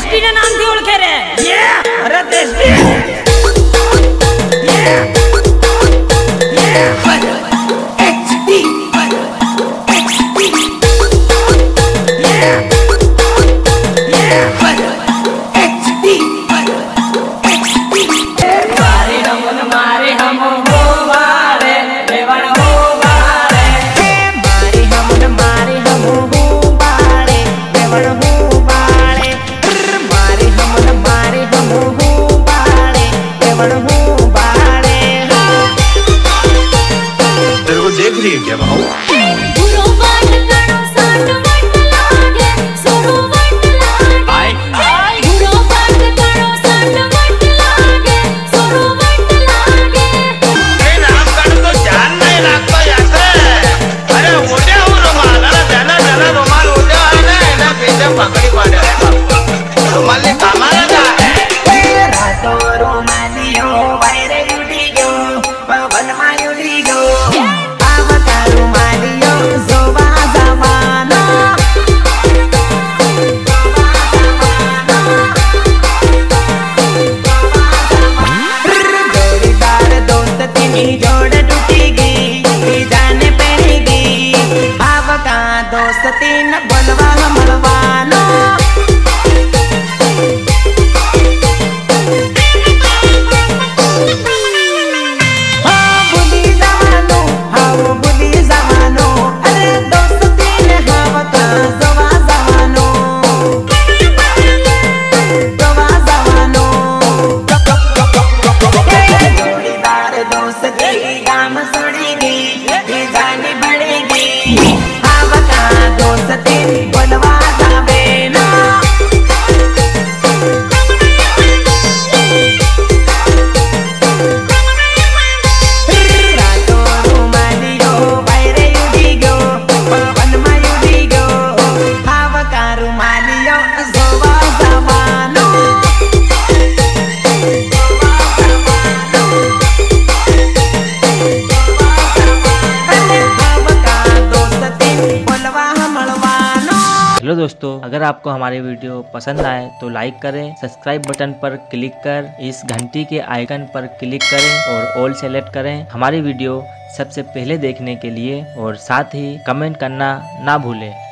SP ने नाम दियो लिखे रे ये भारत एसपी ये भारत एचडी भारत एचडी ये भारत एचडी भारत एचडी मारे हमन मारे हम हो वाले देवन हो वाले मारे हमन मारे हम हो वाले देवन क्या दोस्तों। अगर आपको हमारे वीडियो पसंद आए तो लाइक करें, सब्सक्राइब बटन पर क्लिक कर इस घंटी के आइकन पर क्लिक करें और ऑल सेलेक्ट करें। हमारी वीडियो सबसे पहले देखने के लिए और साथ ही कमेंट करना ना भूलें।